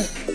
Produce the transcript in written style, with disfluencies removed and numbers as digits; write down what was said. Flogging.